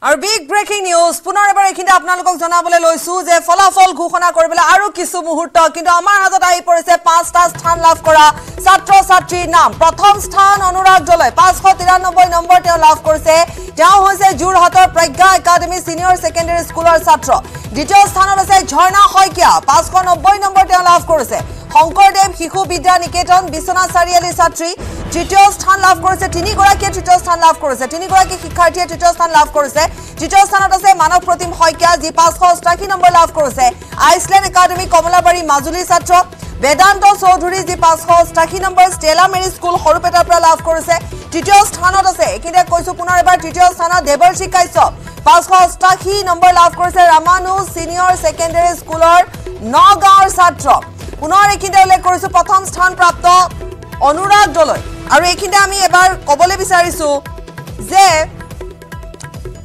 Our big breaking news, Punarabar Kinda Abnalok Zanabole Loisu, a Falafol Gukona Korbela, Arukisu Muhuta, Kinda Amar Hadai Perse, Pasta Stan Lafkora, Satro Satri Nam, Prathom Stan, Anurag Dole, Pasco Tiranoboy number Tel Lafkorse, Jahose Jur Hotor Praga Academy Senior Secondary School or Satro, Dito Stanose, Jorna Hoikia, Pasco no Boy number Tel Lafkorse, Hongkordev, Hiku Bida Niketon, Bisona Sariali Satri, Tritio Stan Lafkorse, Tinigoraki, Tritio Stan Lafkorse, Tinigoraki Hikatia, Tritio Stan Lafkorse. Tritio Sanatase, Manav Protim Hoikia, the Pasco Staki number Lav Corse, Iceland Academy, Komolabari, Mazuli Satro, Vedanto Soduri, the Pasco Staki number, Stella Mary School, Horpeta Lav Corse, Tritio Sanatase, Kinda Kosupunaraba, Tritio Sana, Debel Shikaiso, Pasco Staki number Lav Corse, Ramanu, Senior Secondary Schooler, Nogar Satro, Unorekinda Lekorsu Patham Stan Prapto, Anurag Dole, Arekindami Ebar, Obolebisarisu, Ze.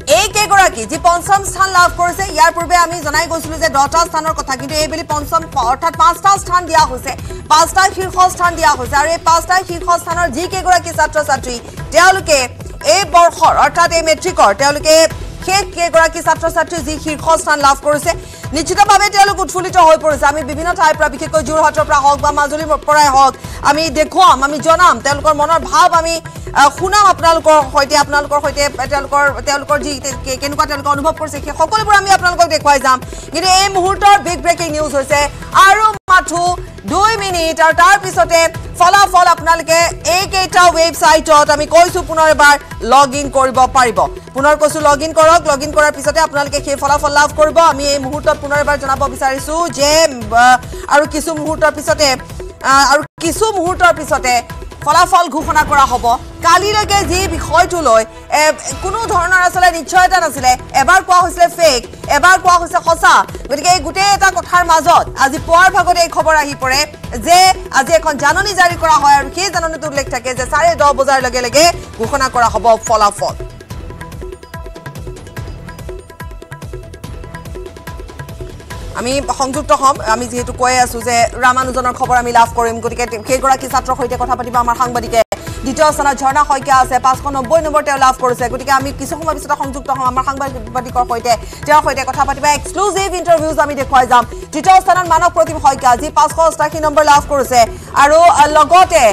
एक एक गोरा की जी पंचम स्थान लाभ course है यार पूर्वे आमी जनाई गोसुले जे data स्थान और कथा की तो ये बिली पंचम अर्थात पांचटा स्थान दिया होसे पांचटा शीर्ष स्थान दिया होसे अरे पांचटा शीर्ष स्थान और जी के गोरा की छात्र छात्री তেওঁলোকে ए बरखर अर्थात ए मेट्रिकर তেওঁলোকে खेत के गोरा की छात्र छात्री जी शीर्ष स्थान लाभ कोर्स है निश्चितভাবে তেওঁলোক উৎফুল্লিত হৈ পৰিছে আমি বিভিন্ন ঠাইৰ পৰা বিশেষকৈ জুৰহাটৰ পৰা হওক বা মাজুলীৰ পৰাই হওক আমি দেখুৱাম আমি জনাম তেওঁলোকৰ মনৰ ভাৱ আমি খুনাম আপোনালোকৰ হৈতে তেওঁলোকৰ জি কেনেকুৱা তেওঁলোক অনুভৱ কৰিছে সকলোবোৰ আমি আপোনালোকক দেখুৱাই যাম কিন্তু এই মুহূৰ্তৰ বিগ ব্ৰেকিং নিউজ হৈছে আৰু মাথো 2 মিনিট আৰু তাৰ পিছতে ফলাফল আপোনালোকে এই কেইটা ওয়েবসাইটত আমি কৈছো পুনৰবাৰ লগইন কৰিব পাৰিব পুনৰ কৈছো লগইন কৰক লগইন কৰাৰ পিছতে আপোনালোকে সেই ফলাফল লাভ কৰিব আমি এই মুহূৰ্তত পুনৰবাৰ জনাব বিচাৰিছো যে আৰু কিছু মুহূৰ্তৰ পিছতে ফলাফল ঘোষণা কৰা হ'ব কালি লাগে যে বিষয়টো লৈ কোনো ধৰণৰ আসলে নিশ্চয়তা নাছিলে এবাৰ কোৱা হৈছে ফেক এবাৰ কোৱা হৈছে খসা গতিকে এই গুটে এটা কথাৰ মাজত আজি পোৱাৰ ভাগতে এই খবৰ আহি পৰে যে আজি এখন জাননী জাৰি কৰা হয় আৰু কি জাননীটো উল্লেখ থাকে যে 10:30 বজাৰ লগে লগে ঘোষণা কৰা হ'ব ফলাফল আমি সংযুক্ত হম আমি যেহেতু কই আছো যে ৰামানুজনৰ খবৰ আমি লাভ কৰিম গতিকে কে গৰা কি ছাত্ৰৰ হৈতে কথা পাতিবা আমাৰ সাংবাদিকে দ্বিতীয় স্থান ঝৰ্ণা হয়কা আছে 590 নম্বৰ তেওঁ লাভ কৰিছে গতিকে আমি কিছু সময় পিছত সংযুক্ত হম আমাৰ সাংবাদিকৰ হৈতে তেওঁ হৈতে কথা পাতিবা এক্সক্লুসিভ ইন্টাৰভিউজ আমি দেখুৱাই যাম তৃতীয় স্থানৰ মানৱ প্ৰতিম হয়কা আজি 588 নম্বৰ লাভ কৰিছে আৰু লগতে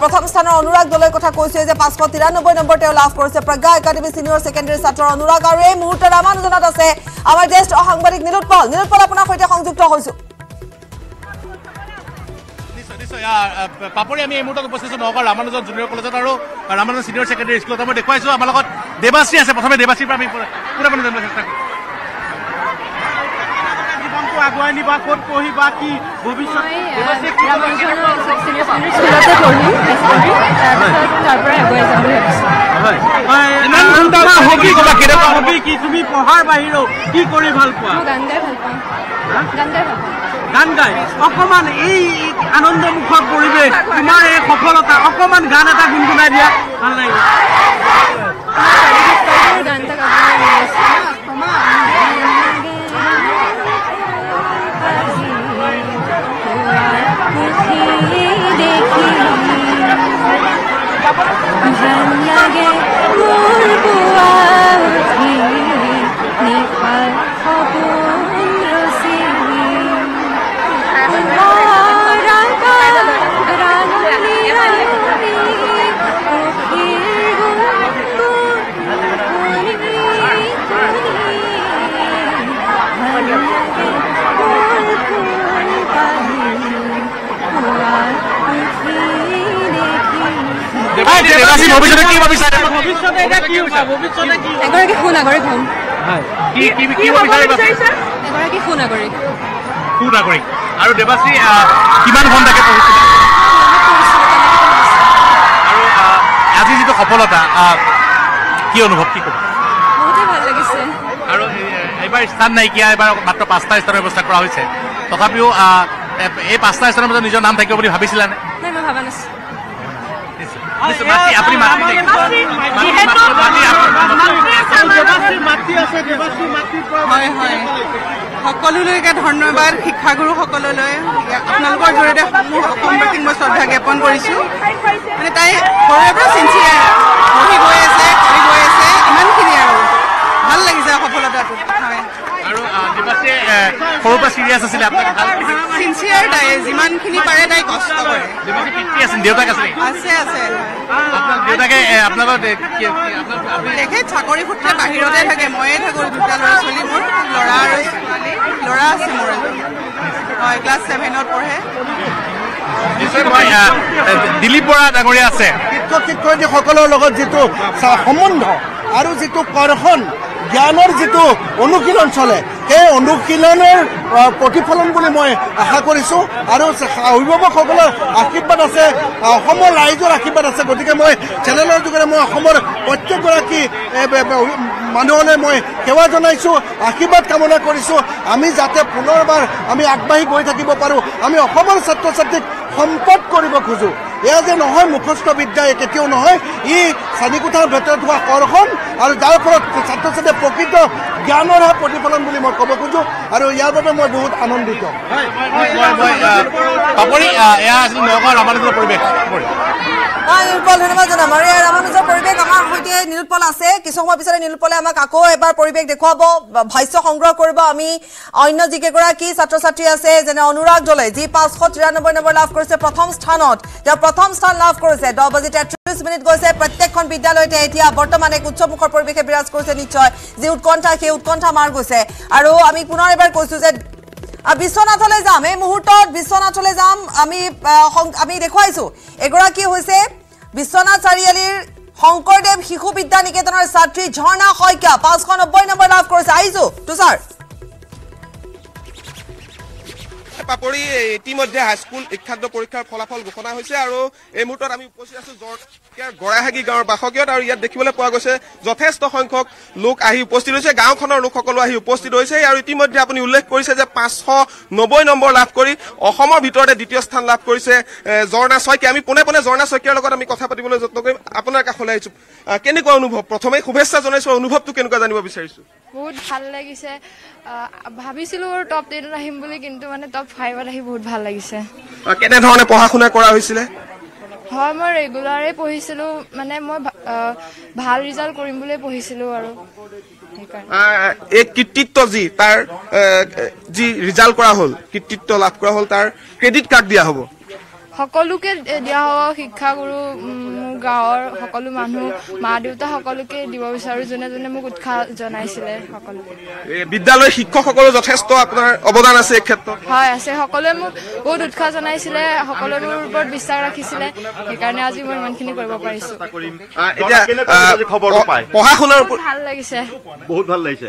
প্ৰথম স্থানৰ অনুৰাগ দলৈ কথা কৈছে যে 593 নম্বৰ তেওঁ লাভ কৰিছে প্ৰজ্ঞা একাডেমি সিনিয়ৰ সেকেন্ডাৰী ছাত্ৰ অনুৰাগ আৰু এই মুহূৰ্তত ৰামানুজনত আছে আমাৰ জ্যেষ্ঠ সাংবাদিক নিৰুৎপল আপোনাৰ হৈতে সংযুক্ত হৈছো Papori, I am not supposed to know about Ramanujan Junior College or Ramanujan Senior Secondary School. I am required to. I am not Devasri. I am supposed to be Devasri. I am going to I am Ananda Mukha Puribe, Kumare Kokolata, Okoman Ganata Gungunadia, and like I This Mati, apni Mati. Mati, serious as a sincere dies, Imankini Paradise Costover. Yes, and Dioka Says, জ্ঞানৰ যেটো অনুকীলন চলে এই অনুকীলনৰ প্ৰতিফলন বুলি মই আশা কৰিছো আৰু অভিভাৱকসকলৰ আশীৰ্বাদ আছে অসমৰ ৰাইজৰ আশীৰ্বাদ আছে গতিকে মই চেনেলৰ যোগেৰে মই অসমৰ প্ৰত্যেকগৰাকী মানুহলৈ মই সেৱা জনাইছো আশীৰ্বাদ কামনা কৰিছো আমি যাতে পুনৰবাৰ আমি আগবাঢ়ি গৈ থাকিব পাৰো আমি অসমৰ ছাত্ৰ ছাত্ৰীক সম্পদ কৰিব খোজো এয়া যে নহয় মুখস্থ বিদ্যা কেতিয়াও নহয় ই সানিকুঠাৰ ভিতৰত হোৱা কৰখন আৰু যাৰ ফলত ছাত্ৰ ছাত্ৰীৰ প্ৰকৃত জ্ঞানৰ প্ৰতিফলন বুলি মই ক'ব খুজো আৰু ইয়াৰ বাবে মই বহুত আনন্দিত আপুনি এয়া আছিল নগৰ ৰামানুজৰ পৰিৱেশ নিৰুৎপল ধন্যবাদ জনাম আৰু ৰামানুজৰ পৰিৱেশ আমাৰ সৈতে নিৰুৎপল আছে কিছু সময় পিছতে নিৰুৎপলে আমাক আকৌ এবাৰ পৰিৱেশ দেখুৱাব ভাষ্য সংগ্ৰহ কৰিব আমি অন্য জিকে কৰা কি ছাত্ৰ ছাত্ৰী আছে যেনে অনুৰাগ দলে যি 593 নম্বৰ লাভ কৰিছে প্ৰথম স্থানত प्रथम स्थान लाभ কৰিছে 10 বাজি 33 মিনিট গৈছে প্ৰত্যেকখন বিদ্যালয়তে এতিয়া বৰ্তমানে উচ্চমুখৰ পৰিৱেশে বিৰাজ কৰিছে নিশ্চয় যে উৎকণ্ঠা সেই উৎকণ্ঠা মাৰ গৈছে আৰু আমি পুনৰ এবাৰ কৈছো যে বিশ্বনাথলৈ যাম এই মুহূৰ্তত বিশ্বনাথলৈ যাম আমি দেখুৱাইছো এগৰা কি হৈছে বিশ্বনাথ চাৰিআলিৰ শংকৰদেৱ শিশু বিদ্যা নিকেতনৰ ছাত্ৰী ঝৰ্ণা হয়কা 590 নম্বৰ লাভ কৰিছে আইজো তো স্যাৰ পাপৰি ইতিমধ্যে হাইস্কুল শিক্ষাত পৰীক্ষাৰ ফলাফল ঘোষণা হৈছে আৰু এই মুহূৰ্তত আমি উপস্থিত আছো জৰ্ণাৰ গৰাহাগী গাঁৱৰ বাসগিয়ত আৰু ইয়াত দেখিবলৈ পোৱা গৈছে যথেষ্ট সংখ্যক লোক আহি উপস্থিত হৈছে গাঁওখনৰ লোকসকল আহি উপস্থিত হৈছে আৰু ইতিমধ্যে আপুনি উল্লেখ কৰিছে যে 590 নম্বৰ লাভ কৰি অসমৰ ভিতৰতে দ্বিতীয় স্থান লাভ কৰিছে জৰ্ণা শইকীয়া আমি পুনে পুনে জৰ্ণা শইকীয়াৰ লগত আমি কথা পাতিবলৈ যত্ন কৰিম আপোনাৰ কাষলৈ আহিছো কেনেকুৱা অনুভৱ প্ৰথমে শুভেচ্ছা জনাইছো অনুভৱটো কেনেকুৱা জানিব বিচাৰিছো বহুত ভাল লাগিছে ভাবিছিলো টপ 10 আহিম বুলি কিন্তু মানে টপ 5 আহি বহুত ভাল লাগিছে কেনে ধৰণে পঢ়া শুনা কৰা হৈছিল হয় মই ৰেগুলাৰই পঢ়িছিলো মানে মই ভাল ৰিজাল্ট কৰিম বুলি পঢ়িছিলো আৰু এই কৃতিত্ব জি তাৰ জি ৰিজাল্ট কৰা হল কৃতিত্ব লাভ কৰা হল তাৰ ক্ৰেডিট কাৰ্ড দিয়া হ'ব সকলোকে দিয়া হ'ব শিক্ষা গুৰু গাঁৱৰ সকলো মানুহ মা দেউতা সকলোকে দিব বিচাৰো জনে মোক উৎসাহ জনাইছিলে সকলো এই বিদ্যালয় শিক্ষকসকলৰ যথেষ্ট আপোনাৰ অৱদান আছে এই ক্ষেত্ৰত হয় আছে সকলোৱে মোক বহুত উৎসাহ জনাইছিলে সকলোৰ ওপৰত বিশ্বাস ৰাখিছিলে সেইকাৰণে আজি মই ইমানখিনি কৰিব পাৰিছো এতিয়া খবৰটো পাই পঢ়া শুনাৰ ওপৰত ভাল লাগিছে বহুত ভাল লাগিছে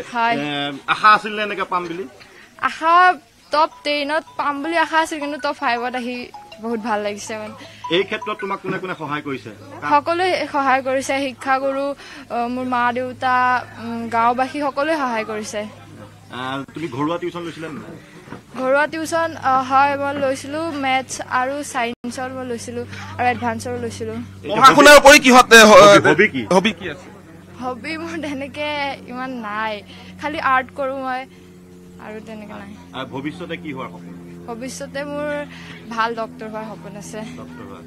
আশা আছিল নে এনেকৈ পাম বুলি আশা টপ 10 ত পাম বুলি আশা আছিল কিন্তু টপ 5 ত আহি বহুত ভাল লাগিছে মানে এই ক্ষেত্ৰত তোমাক কোনে সহায় কৰিছে সকলোৱে সহায় কৰিছে শিক্ষা গুৰু মোৰ মা দেউতা গাঁওবাসী সকলোৱে সহায় কৰিছে তুমি ঘৰুৱা টিউচন লৈছিলা নে ঘৰুৱা টিউচন হয় মই লৈছিলো ম্যাথছ আৰু সায়েন্সৰ মই লৈছিলো আৰু এডভান্সৰ লৈছিলো পঢ়াশুনাৰ ওপৰি কি হবি কি আছে হবি মোৰ তেনেকে ইমান নাই খালি আৰ্ট কৰো মই আৰু তেনেকে নাই আৰু ভৱিষ্যতে কি হোৱাৰ সপোন ভৱিষ্যতে মোৰ ভাল ডক্টৰ হোৱাৰ সপোন আছে ডক্টৰ হয়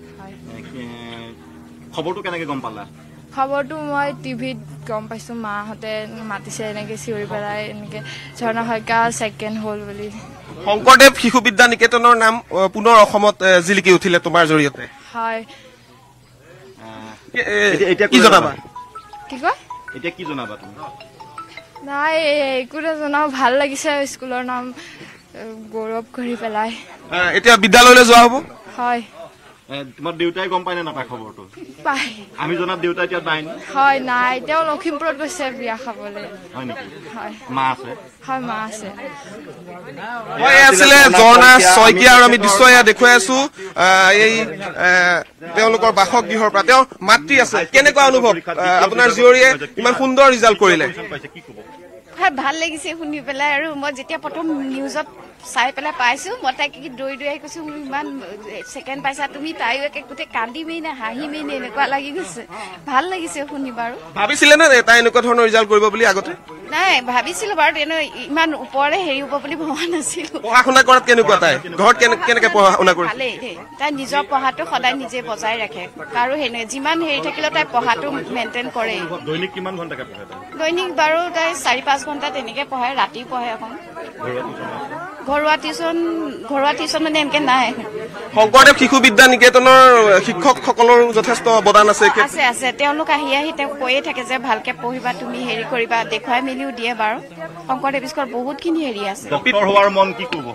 খবৰটো কেনেকৈ গম পালা খবৰটো মই টিভিত গম পাইছো মাহঁতে মাতিছে এনেকৈ চিঞৰি পেলাই এনেকৈ ঝৰ্ণা হয়কা ছেকেণ্ড হ'ল বুলি শংকৰদেৱ শিশু বিদ্যা নিকেতনৰ নাম পুনৰ অসমত জিলিকি উঠিলে তোমাৰ জৰিয়তে হয় এতিয়া কি জনাবা কি কয় এতিয়া কি জনাবা তুমি নাই একো নজনাও ভাল লাগিছে স্কুলৰ নাম গৌৰৱ কৰি পেলাই এতিয়া বিদ্যালয়লৈ যোৱা হ'ব হয় তোমাৰ দেউতাই গম পায় নে নাপায় খবৰটো পায় আমি জনাত দেউতা এতিয়া নাই হয় নাই তেওঁ লখিমপুৰত গৈছে বিয়া খাবলৈ হয় নেকি হয় মা আছে মই আছিলে জৰ্ণা শইকীয়া আৰু আমি দৃশ্য এয়া দেখুৱাই আছো এই তেওঁলোকৰ বাসগৃহৰ পৰা তেওঁ মাতৃ আছে কেনেকুৱা অনুভৱ আপোনাৰ জীয়ৰীয়ে ইমান সুন্দৰ ৰিজাল্ট কৰিলে কি ক'ব ভাল লাগিছে শুনি পেলাই আৰু মই যেতিয়া প্ৰথম নিউজত চাই পেলাই পাইছো মই তাই দৌৰি দৌৰি কৈছো ইমান ছেকেণ্ড পাইছা তুমি তাইও একে গোটেই কান্দিমেই নে হাঁহিমেই নে এনেকুৱা লাগি গৈছে ভাল লাগিছে শুনি বাৰু ভাবিছিলে নে তাই এনেকুৱা ধৰণৰ ৰিজাল্ট কৰিব বুলি আগতে নাই ভাবিছিলো বাৰু তেনে ইমান ওপৰতে হেৰি হ'ব বুলি ভবা নাছিলো পঢ়া শুনা কৰাত কেনেকুৱা তাই ঘৰত কেনেকৈ পঢ়া শুনা কৰিছে তাই নিজৰ পঢ়াটো সদায় নিজে বজাই ৰাখে আৰু যিমান হেৰি থাকিলেও তাই পঢ়াটো মেইনটেইন কৰে দৈনিক কিমান ঘণ্টাকৈ পঢ়ে দৈনিক বাৰু তাই 4-5 ঘণ্টা তেনেকৈ পঢ়ে ৰাতি পঢ়ে অকণ ঘৰুৱা টিউচন মানে এমকে নাই। শংকৰদেৱ শিশু বিদ্যা নিকেতনৰ শিক্ষকসকলৰ যথেষ্ট অৱদান আছে আছে তেওঁলোক আহি কৈয়ে থাকে যে ভালকে পঢ়িবা, তুমি হেৰি কৰিবা, দেখুৱাই মিলিও দিয়ে বাৰু। শংকৰদেৱ স্কুল বহুতখিনি হেৰি আছে। ডক্টৰ হোৱাৰ মন কি কৰিব?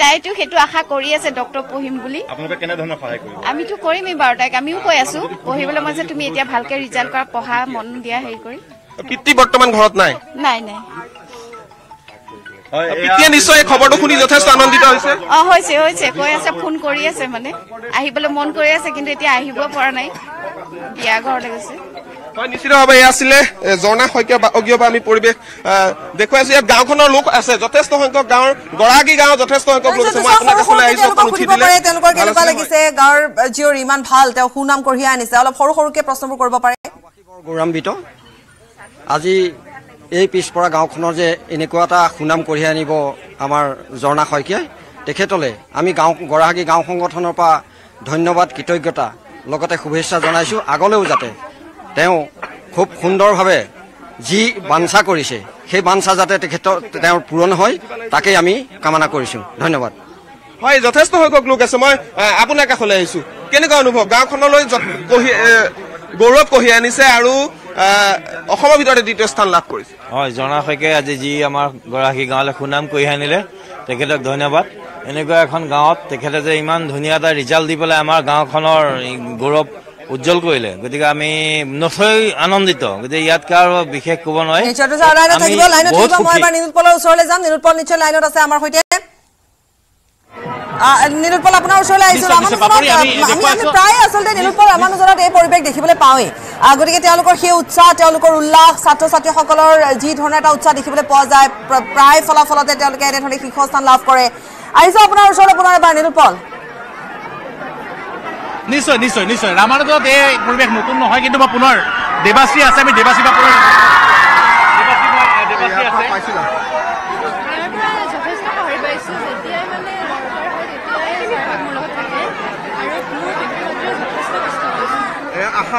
তাইতো সেইটো আশা কৰি আছে, ডক্টৰ পঢ়িম বুলি। আপোনালোকে কেনেধৰণৰ সহায় কৰিব? আমিতো কৰিমেই বাৰু, তাইক আমিও কৈ আছো পঢ়িবলৈ মন যে তুমি এতিয়া ভালকে ৰিজাল্ট কৰা, পঢ়া মন দিয়া হেৰি কৰি। পিতৃ বৰ্তমান ঘৰত নাই? নাই নাই। পিতৃয়ে নিশ্চয় খবৰটো শুনি যথেষ্ট আনন্দিত হৈছে। হৈছে কৈ আছে, ফোন কৰি আছে, মানে আহিবলৈ মন কৰি আছে, কিন্তু এতিয়া আহিব পৰা নাই, বিয়া ঘৰলৈ গৈছে। নিশ্চিতভাৱে এয়া আছিলে জৰ্ণা শইকীয়া বাগীয় বা আমি পৰিৱেশ দেখুৱাইছো। ইয়াত গাঁওখনৰ লোক আছে, যথেষ্ট সংখ্যক গাঁৱৰ গৰাকী গাঁও যথেষ্ট সংখ্যক লোক আছে। তেওঁলোকৰ কেনেকুৱা লাগিছে গাঁৱৰ জীয়ৰী ইমান ভাল, তেওঁ সুনাম কঢ়িয়াই আনিছে? অলপ সৰু সৰুকে প্ৰশ্নবোৰ কৰিব পাৰে। গৌৰৱান্বিত আজি এই পিছপৰা গাঁওখনৰ যে এনেকুৱা এটা সুনাম কঢ়িয়াই আনিব আমাৰ জৰ্ণা শইকীয়াই, তেখেতলৈ আমি গৰাকী গাঁও সংগঠনৰ পৰা ধন্যবাদ, কৃতজ্ঞতা, লগতে শুভেচ্ছা জনাইছোঁ। আগলৈও যাতে তেওঁ খুব সুন্দৰভাৱে যি বাঞ্ছা কৰিছে, সেই বাঞ্ছা যাতে তেওঁৰ পূৰণ হয়, তাকেই আমি কামনা কৰিছোঁ। ধন্যবাদ। হয়, যথেষ্ট সংখ্যক লোক আছে। মই আপোনাৰ কাষলৈ আহিছোঁ। কেনেকুৱা অনুভৱ গাঁওখনলৈ গৌৰৱ কঢ়িয়াই আনিছে আৰু অসমৰ ভিতৰতে দ্বিতীয় স্থান লাভ কৰিছে? হয়, জৰ্ণা শইকীয়াই আজি যি আমাৰ গৰাকী গাঁৱলৈ সুনাম কঢ়িয়াই আনিলে, তেখেতক ধন্যবাদ। এনেকুৱা এখন গাঁৱত তেখেতে যে ইমান ধুনীয়া এটা ৰিজাল্ট দি পেলাই আমাৰ গাঁওখনৰ গৌৰৱ উজ্জ্বল কৰিলে, গতিকে আমি নথৈ আনন্দিত। গতিকে ইয়াতকৈ আৰু বিশেষ ক'ব নোৱাৰি। নিৰুৎপল, আপোনাৰ ওচৰলৈ আহিছোঁ। প্ৰায় আচলতে নিৰুৎপল আমাৰ মাজত এই পৰিৱেশ দেখিবলৈ পাওঁৱেই। গতিকে তেওঁলোকৰ সেই উৎসাহ, তেওঁলোকৰ উল্লাস, ছাত্ৰ ছাত্ৰীসকলৰ যি ধৰণৰ এটা উৎসাহ দেখিবলৈ পোৱা যায়, প্ৰায় ফলাফলতে তেওঁলোকে এনেধৰণে শীৰ্ষস্থান লাভ কৰে। আহিছোঁ আপোনাৰ ওচৰলৈ পুনৰ এবাৰ নিৰুৎপল। নিশ্চয় নিশ্চয় নিশ্চয়, ৰামানুজত এই পৰিৱেশ নতুন নহয়, কিন্তু মই পুনৰ দেৱাশ্ৰী আছে, আমি দেৱাশ্ৰী বা পুনৰ আশা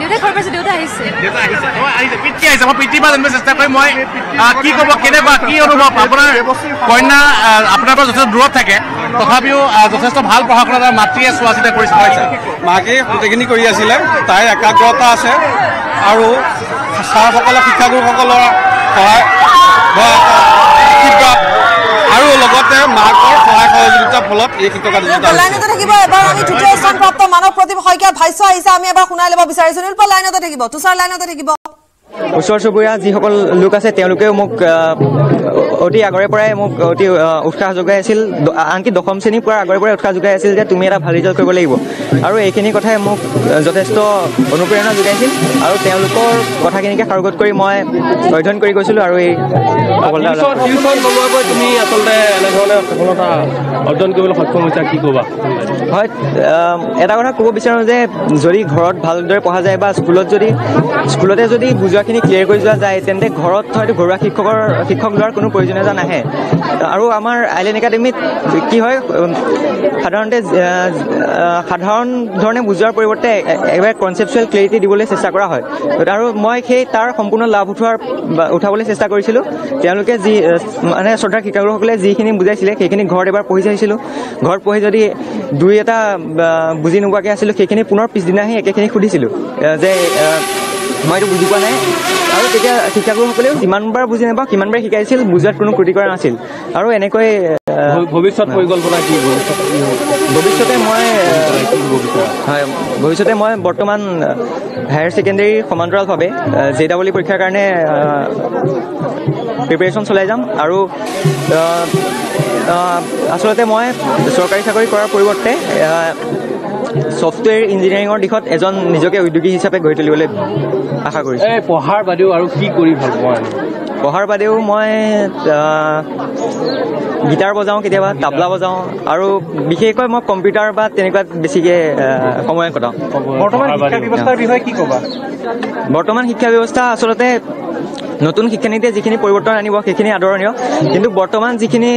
দেউতাই খবৰ পাইছে, দেউতা আহিছে। পিতৃ আহিছে। মই পিতৃৰ পৰা জানিব চেষ্টা কৰিম, মই কি ক'ব, কেনেকুৱা কি অনুভৱ? আপোনাৰ কন্যা আপোনাৰ পৰা যথেষ্ট দূৰত থাকে, তথাপিও যথেষ্ট ভাল পঢ়া শুনা তাৰ মাতৃয়ে চোৱা চিতা কৰিছে। মাকে গোটেইখিনি কৰি আছিলে, তাইৰ একাগ্ৰতা আছে আৰু ছাৰসকলৰ, শিক্ষাগুৰুসকলৰ সহায় আৰু লগতে মাকৰ সহায় সহযোগিতাৰ ফলত এই শিক্ষক লাইনতে থাকিব। এবাৰ আমি তৃতীয় স্থানপ্ৰাপ্ত মানৱ প্ৰদীপ শইকীয়াৰ ভাষ্য আহিছে, আমি এবাৰ শুনাই ল'ব বিচাৰিছোঁ। নিৰুৎপল লাইনতে থাকিব, তুষাৰ লাইনতে থাকিব। ওচৰ চুবুৰীয়া যিসকল লোক আছে তেওঁলোকেও মোক অতি আগৰে পৰাই মোক অতি উৎসাহ যোগাই আছিল, আনকি দশম শ্ৰেণীৰ পৰা আগৰে পৰাই উৎসাহ যোগাই আছিল যে তুমি এটা ভাল ৰিজাল্ট কৰিব লাগিব। আৰু এইখিনি কথাই মোক যথেষ্ট অনুপ্ৰেৰণা যোগাইছিল আৰু তেওঁলোকৰ কথাখিনিকে সাৰোগত কৰি মই অধ্যয়ন কৰি গৈছিলোঁ। আৰু এই তুমি আচলতে এনেধৰণে সফলতা অৰ্জন কৰিবলৈ সক্ষম হৈছা, কি ক'বা? হয়, এটা কথা ক'ব বিচাৰোঁ যে যদি ঘৰত ভালদৰে পঢ়া যায় বা স্কুলতে যদি বুজোৱাখিনি ক্লিয়াৰ কৰি যোৱা যায়, তেন্তে ঘৰত হয়তো ঘৰুৱা শিক্ষক লোৱাৰ কোনো প্ৰয়োজনীয়তা নাহে। আৰু আমাৰ আইলেণ্ড একাডেমীত কি হয়, সাধাৰণ ধৰণে বুজোৱাৰ পৰিৱৰ্তে একেবাৰে কনচেপচুৱেল ক্লেৰিটি দিবলৈ চেষ্টা কৰা হয়। আৰু মই সেই তাৰ সম্পূৰ্ণ লাভ উঠাবলৈ চেষ্টা কৰিছিলোঁ। তেওঁলোকে যি মানে শ্ৰদ্ধাৰ শিক্ষাগুৰুসকলে যিখিনি বুজাইছিলে সেইখিনি ঘৰত এবাৰ পঢ়ি চাইছিলোঁ। ঘৰত পঢ়ি যদি দুই এটা বুজি নোপোৱাকৈ আছিলোঁ, সেইখিনি পুনৰ পিছদিনা আহি একেখিনি সুধিছিলোঁ যে মই এইটো বুজি পোৱা নাই। আৰু তেতিয়া শিক্ষাগুৰুসকলেও যিমানবাৰ বুজি নাপাওঁ সিমানবাৰ শিকাইছিল, বুজাত কোনো ক্ৰুটি কৰা নাছিল। আৰু এনেকৈ ভৱিষ্যতে মই বৰ্তমান হায়াৰ ছেকেণ্ডেৰী সমান্তৰালভাৱে জে ডাবল ই পৰীক্ষাৰ কাৰণে প্ৰিপেৰেশ্যন চলাই যাম। আৰু আচলতে মই চৰকাৰী চাকৰি কৰাৰ পৰিৱৰ্তে ছফ্টৱেৰ ইঞ্জিনিয়াৰিঙৰ দিশত এজন নিজকে উদ্যোগী হিচাপে গঢ়ি তুলিবলৈ আশা কৰিছোঁ। পঢ়াৰ বাদেও আৰু কি কৰি ভাল পোৱা? পঢ়াৰ বাদেও মই গীটাৰ বজাওঁ, কেতিয়াবা তাবলা বজাওঁ, আৰু বিশেষকৈ মই কম্পিউটাৰ বা তেনেকুৱাত বেছিকৈ সময় কটাওঁ। বৰ্তমান শিক্ষা ব্যৱস্থাৰ বিষয়ে কি ক'বা? বৰ্তমান শিক্ষা ব্যৱস্থা আচলতে নতুন শিক্ষানীতিয়ে যিখিনি পৰিৱৰ্তন আনিব সেইখিনি আদৰণীয়, কিন্তু বৰ্তমান যিখিনি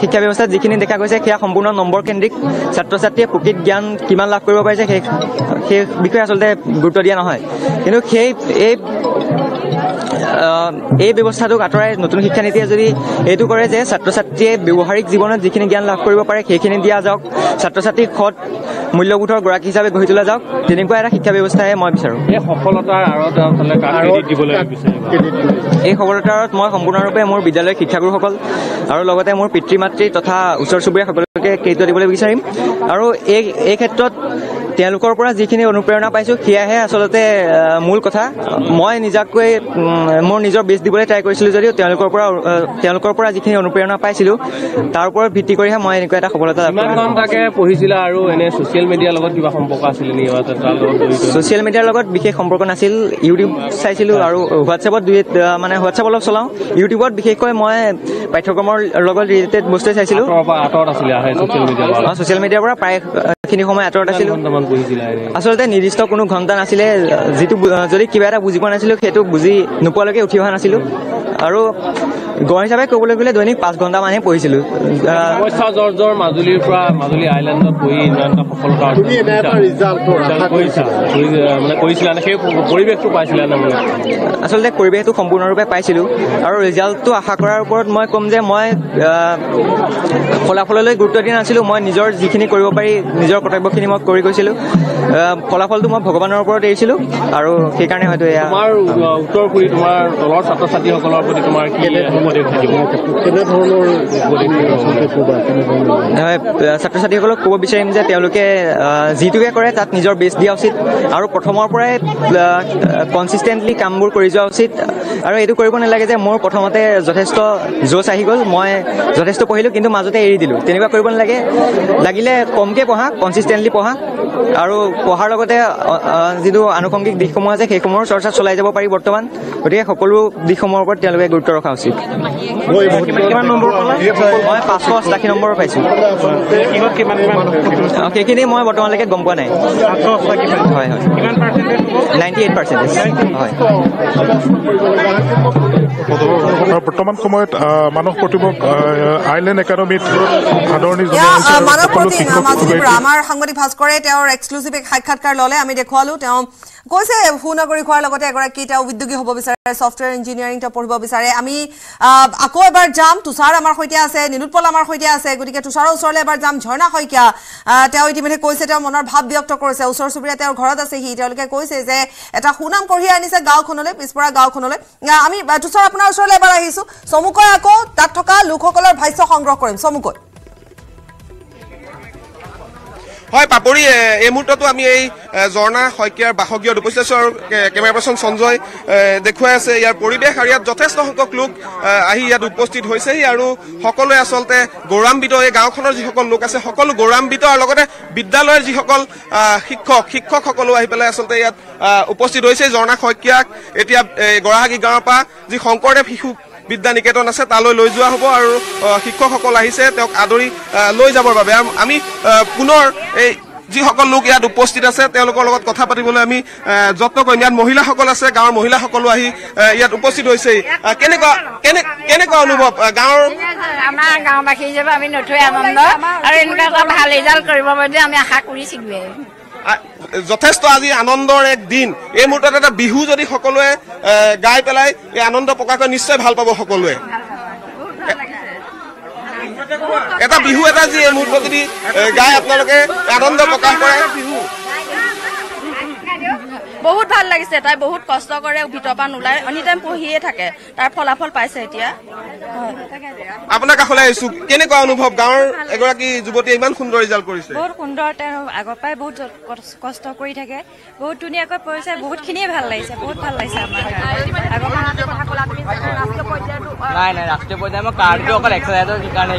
শিক্ষা ব্যৱস্থাত যিখিনি দেখা গৈছে সেয়া সম্পূৰ্ণ নম্বৰ কেন্দ্ৰিক। ছাত্ৰ ছাত্ৰীয়ে প্ৰকৃত জ্ঞান কিমান লাভ কৰিব পাৰিছে সেই বিষয়ে আচলতে গুৰুত্ব দিয়া নহয়। কিন্তু সেই এই ব্যৱস্থাটোক আঁতৰাই নতুন শিক্ষানীতিয়ে যদি এইটো কৰে যে ছাত্ৰ ছাত্ৰীয়ে ব্যৱহাৰিক জীৱনত যিখিনি জ্ঞান লাভ কৰিব পাৰে সেইখিনি দিয়া যাওক, ছাত্ৰ ছাত্ৰীক সৎ মূল্যবোধৰ গৰাকী হিচাপে গঢ়ি তোলা যাওক, তেনেকুৱা এটা শিক্ষা ব্যৱস্থাহে মই বিচাৰোঁ। এই সফলতাৰ আঁৰত মই সম্পূৰ্ণৰূপে মোৰ বিদ্যালয়ৰ শিক্ষাগুৰুসকল আৰু লগতে মোৰ পিতৃ মাতৃ তথা ওচৰ চুবুৰীয়া সকলোকে কৃতিত্ব দিবলৈ বিচাৰিম। আৰু এই ক্ষেত্ৰত তেওঁলোকৰ পৰা যিখিনি অনুপ্ৰেৰণা পাইছোঁ সেয়াহে আচলতে মূল কথা। মই নিজাকৈ মোৰ নিজৰ বেচ দিবলৈ ট্ৰাই কৰিছিলোঁ যদিও তেওঁলোকৰ পৰা যিখিনি অনুপ্ৰেৰণা পাইছিলোঁ তাৰ ওপৰত ভিত্তি কৰিহে মই এনেকুৱা এটা সফলতা লাভ কৰিছিলোঁ। আৰু এনে ছ'চিয়েল মিডিয়াৰ লগত কিবা সম্পৰ্ক আছিল নেকি? ছ'চিয়েল মিডিয়াৰ লগত বিশেষ সম্পৰ্ক নাছিল। ইউটিউব চাইছিলোঁ আৰু হোৱাটছএপত হোৱাটছএপ অলপ চলাওঁ, ইউটিউবত বিশেষকৈ মই পাঠ্যক্ৰমৰ লগত ৰিলেটেড বস্তুৱে চাইছিলোঁ। ছ'চিয়েল মিডিয়াৰ পৰা প্ৰায়খিনি সময় আঁতৰত আছিলোঁ। আচলতে নিৰ্দিষ্ট কোনো ঘণ্টা নাছিলে, যিটো যদি কিবা এটা বুজি পোৱা নাছিলোঁ সেইটো বুজি নোপোৱালৈকে উঠি অহা নাছিলোঁ। আৰু গড় হিচাপে ক'বলৈ গ'লে দৈনিক 5 ঘণ্টা মানহে পঢ়িছিলোঁ। মাজুলীৰ পৰা মাজুলী আইলেণ্ডত পঢ়ি সফলতা পৰিৱেশটো পাইছিলা নে? আচলতে পৰিৱেশটো সম্পূৰ্ণৰূপে পাইছিলোঁ আৰু ৰিজাল্টটো আশা কৰাৰ ওপৰত মই ক'ম যে মই ফলাফললৈ গুৰুত্ব দিয়া নাছিলোঁ। মই নিজৰ যিখিনি কৰিব পাৰি নিজৰ কৰ্তব্যখিনি মই কৰি গৈছিলোঁ। ফলাফলটো মই ভগৱানৰ ওপৰত এৰিছিলোঁ আৰু সেইকাৰণে হয়তো এয়া উত্তৰ কৰি তোমাৰ তলৰ ছাত্ৰ ছাত্ৰীসকলৰ প্ৰতি তোমাৰ ছাত্ৰ ছাত্ৰীসকলক ক'ব বিচাৰিম যে তেওঁলোকে যিটোকে কৰে তাত নিজৰ বেষ্ট দিয়া উচিত আৰু প্ৰথমৰ পৰাই কনচিষ্টেণ্টলি কামবোৰ কৰি যোৱা উচিত। আৰু এইটো কৰিব নালাগে যে মোৰ প্ৰথমতে যথেষ্ট জোচ আহি গ'ল, মই যথেষ্ট পঢ়িলোঁ কিন্তু মাজতে এৰি দিলোঁ, তেনেকুৱা কৰিব নালাগে। লাগিলে কমকৈ পঢ়া, কনচিষ্টেণ্টলি পঢ়া আৰু পঢ়াৰ লগতে যিটো আনুষংগিক দিশসমূহ আছে সেইসমূহৰ চৰ্চা চলাই যাব পাৰি বৰ্তমান। গতিকে সকলো দিশসমূহৰ ওপৰত তেওঁলোকে গুৰুত্ব ৰখা উচিত। মই 588 নম্বৰ পাইছোঁ, সেইখিনি মই বৰ্তমানলৈকে গম পোৱা নাই। হয়, 98%। হয়, বৰ্তমান সময়ত মানস প্ৰতিমক আইলেণ্ড একাডেমীত আদৰণি আমাৰ সাংবাদিক ভাস্কৰে তেওঁৰ এক্সক্লুচিভ এক সাক্ষাৎকাৰ ল'লে, আমি দেখুৱালো। তেওঁ কৈছে সুনাগৰিক হোৱাৰ লগতে এগৰাকী তেওঁ উদ্যোগী হ'ব বিচাৰে, ছফ্টৱেৰ ইঞ্জিনিয়াৰিং তেওঁ পঢ়িব বিচাৰে। আমি আকৌ এবাৰ যাম, তুষাৰ আমাৰ সৈতে আছে, নিলোৎপল আমাৰ সৈতে আছে, গতিকে তুষাৰৰ ওচৰলৈ এবাৰ যাম। ঝৰ্ণা শইকীয়া তেওঁ ইতিমধ্যে কৈছে, তেওঁ মনৰ ভাৱ ব্যক্ত কৰিছে, ওচৰ চুবুৰীয়া তেওঁৰ ঘৰত আছেহি, তেওঁলোকে কৈছে যে এটা সুনাম কঢ়িয়াই আনিছে গাঁওখনলৈ, পিছপৰা গাঁওখনলৈ। আমি তুষাৰ আপোনাৰ ওচৰলৈ এবাৰ আহিছোঁ, চমুকৈ আকৌ তাত থকা লোকসকলৰ ভাষ্য সংগ্ৰহ কৰিম চমুকৈ। হয় পাপৰি, এই মুহূৰ্ততো আমি এই ঝৰ্ণা শইকীয়াৰ বাসগৃহত উপস্থিত আছোঁ আৰু কেমেৰা পাৰ্চন সঞ্জয় দেখুৱাই আছে ইয়াৰ পৰিৱেশ আৰু ইয়াত যথেষ্ট সংখ্যক লোক আহি ইয়াত উপস্থিত হৈছেহি আৰু সকলোৱে আচলতে গৌৰৱান্বিত। এই গাঁওখনৰ যিসকল লোক আছে সকলো গৌৰৱান্বিত আৰু লগতে বিদ্যালয়ৰ যিসকল শিক্ষকসকলো আহি পেলাই আচলতে ইয়াত উপস্থিত হৈছে। ঝৰ্ণা শইকীয়াক এতিয়া গৰাহাগী গাঁৱৰ পৰা যি শংকৰদেৱ শিশু বিদ্যা নিকেতন আছে তালৈ লৈ যোৱা হ'ব আৰু শিক্ষকসকল আহিছে তেওঁক আদৰি লৈ যাবৰ বাবে। আমি পুনৰ এই যিসকল লোক ইয়াত উপস্থিত আছে তেওঁলোকৰ লগত কথা পাতিবলৈ আমি যত্ন কৰিম। ইয়াত মহিলাসকল আছে, গাঁৱৰ মহিলাসকলো আহি ইয়াত উপস্থিত হৈছে। কেনেকুৱা অনুভৱ গাঁৱৰ? আমাৰ গাঁওবাসী হিচাপে আমি নথৈ আনন্দ আৰু এনেকুৱা এটা ভাল ৰিজাল্ট কৰিব বুলি আমি আশা কৰিছিলোঁৱেই। যথেষ্ট আজি আনন্দৰ এক দিন। এই মুহূৰ্তত এটা বিহু যদি সকলোৱে গাই পেলাই এই আনন্দ প্ৰকাশ কৰি নিশ্চয় ভাল পাব সকলোৱে। এটা বিহু এটা যি এই মুহূৰ্তত যদি গাই আপোনালোকে আনন্দ প্ৰকাশ কৰে। বহুত ভাল লাগিছে, তাই বহুত কষ্ট কৰে, ভিতৰৰ পৰা নোলাই, এনি টাইম পঢ়িয়ে থাকে, তাৰ ফলাফল পাইছে এতিয়া। আপোনাৰ কাষলৈ আহিছো, কেনেকুৱা অনুভৱ গাঁৱৰ এগৰাকী যুৱতীয়ে ইমান সুন্দৰ ৰিজাল্ট কৰিছে? বহুত সুন্দৰ, তেওঁ আগৰ পৰাই বহুত কষ্ট কৰি থাকে, বহুত ধুনীয়াকৈ পঢ়িছে, বহুতখিনিয়ে ভাল লাগিছে, বহুত ভাল লাগিছে। নাই নাই, ৰাষ্ট্ৰীয় পৰ্যায়ত মই কাৰ্ডটো অকল এক্সাৰচাইজৰ কাৰণে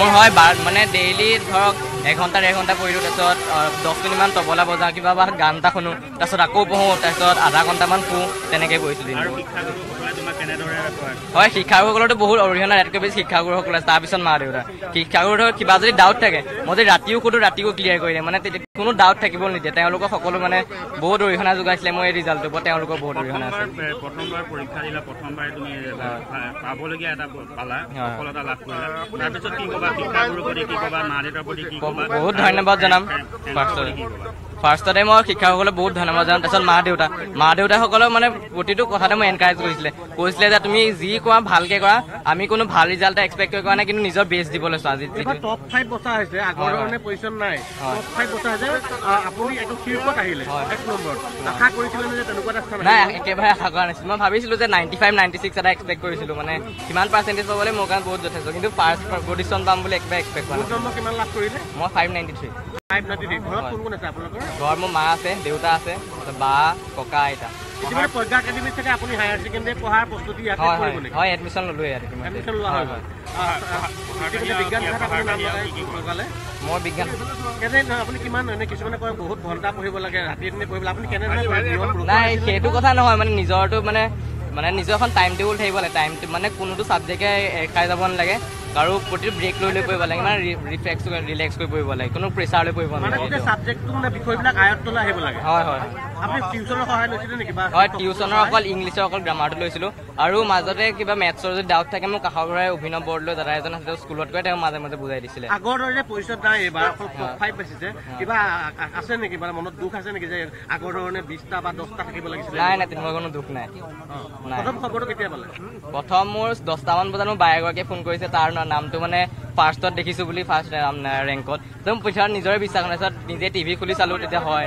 মই হয় মানে ডেইলি ধৰক এঘন্টা এঘন্টা কৰিলো তেছত 10 মিনিট মান তবলা বজা কিবা বা গানটা শুনো তেছত আকৌ বহো তেছত আধা ঘন্টা মান পু তেনেকে কৰিছো দিন আৰু শিক্ষাগুৰুসকলে তোমাক কেনেদৰে হয় শিক্ষাগুৰুসকলটো বহুত অৰিহণা ৰাতকৈ বেছি শিক্ষাগুৰুসকলে তাৰ পিছত মাৰিউৰা শিক্ষাগুৰুৰ কিবা যদি ডাউট থাকে মই ৰাতিও কোটো ৰাতিও ক্লিয়াৰ কৰিলে মানে কোনো ডাউট থাকিব নিদিয়ে তেওঁলোক সকলো মানে বহুত অৰিহণা যোগাইছিলে মই ৰিজাল্ট দিব তেওঁলোক বহুত অৰিহণা আছে প্ৰথমবাৰ পৰীক্ষা দিলা প্ৰথমবাৰ তুমি পাবলগীয়া এটা পালা সফলতা লাভ কৰিলা তাৰ পিছত কি কবা শিক্ষাগুৰুক কি কবা মাৰিউৰা বডি কি কবা বহুত ধন্যবাদ জনাম ফার্স্ট টাইম মই শিক্ষকসকলক বহুত ধন্যবাদ জানাম তেছত মা দেউতাসকলক মানে প্ৰতিটো কথাতে মই এনকাৰেজ কৰিছিলে কৈছিলে যে তুমি যি কোৱা ভালকে কৰা আমি কোনো ভাল ৰিজাল্ট এক্সপেক্ট কৰা নাই কিন্তু নিজৰ বেষ্ট দিবলৈ চোৱা আজি টপ 5 বছা হৈছে আগৰ কাৰণে পজিশন নাই টপ 5 বছা আছে আপুনি একো শীৰ্ষত আহিলে এক নম্বৰ আশা কৰিছিল যে তেনেকুৱা এটা স্থান নাই একেবাৰে আশা কৰা নাছিল মই ভাবিছিলো যে 95 96 এটা এক্সপেক্ট কৰিছিলো মানে কিমান পাৰ্চেন্টেজ পাবলে মোৰ কাৰণে বহুত যথেষ্ট কিন্তু ফাৰ্স্ট পজিশন পাম বুলি একবাৰ এক্সপেক্ট কৰা নাছিলোঁ কিমান লাভ কৰিলে মই 593 মা আছে দেউতা আছে বা ককা আইতা নাই সেইটো কথা নহয় মানে নিজৰটো মানে মানে নিজৰ এখন টাইম টেবুল থাকিব লাগে টাইম মানে কোনোটো ছাবজেক্টে একাই যাব নালাগে আৰু প্ৰতিটো ব্ৰেক লৈ পঢ়িব লাগে মানে ৰিফ্ৰেক্স ৰিলেক্স কৰি পঢ়িব লাগে কোনো প্ৰেছাৰ লৈ পঢ়িব নালাগে মানে ছাবজেক্টটো মানে বিষয়বিলাক আয়ত্ত লৈ আহিব লাগে হয় হয় আপুনি টিউচনৰ সহায় লৈছিলে নেকি বা হয় টিউচনৰ অকল ইংলিছৰ অকল গ্ৰামাৰটো লৈছিলোঁ আৰু মাজতে কিবা মেথছৰ যদি ডাউট থাকে মোক কাষৰ পৰাই অভিনৱ বৰ্ড লৈ দাদা এজন আছে স্কুলত গৈ তেওঁ মাজে মাজে বুজাই দিছিলে আগৰ দৰে পজিশ্যন নাই এবাৰ অকল টপ 5 পাইছে কিবা আছে নেকি মানে মনত দুখ আছে নেকি যে আগৰ ধৰণে 20টা বা 10টা থাকিব লাগিছিলে নাই নাই তেনেকুৱা কোনো দুখ নাই প্ৰথম খবৰটো কেতিয়া পালে প্ৰথম মোৰ 10টা মান বজাত মোৰ বায়েগৰাকীয়ে ফোন কৰিছে তাৰ নামটো মানে ফাৰ্ষ্টত দেখিছো বুলি ফাৰ্ষ্ট ৰেংকত একদম পইচাৰ নিজৰ বিশ্বাস নাই পিছত নিজে টিভি খুলি চালো তেতিয়া হয়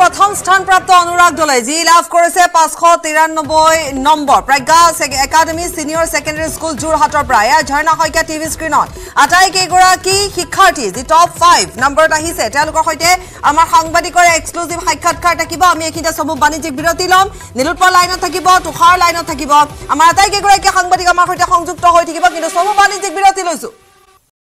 প্ৰথম স্থানপ্ৰাপ্ত অনুৰাগ দোলাই যি লাভ কৰিছে 593 নম্বৰ Pragya academy senior secondary school যোৰহাটৰ পৰা ঝৰ্ণা শইকীয়া টিভি স্ক্ৰিনত আটাই কেইগৰাকী শিক্ষাৰ্থী যি টপ 5 নম্বৰত আহিছে তেওঁলোকৰ সৈতে আমাৰ সাংবাদিকৰ এক্সক্লুসিভ সাক্ষাৎকাৰ থাকিব আমি একিটা সমু বাণিজ্যিক বিৰতি লম নীলুৎপল লাইনত থাকিব তুষাৰ লাইনত থাকিব আমাৰ আটাই কেইগৰাকী সাংবাদিক আমাৰ সৈতে সংযুক্ত হৈ থাকিব কিন্তু সমু বাণিজ্যিক বিৰতি লৈছো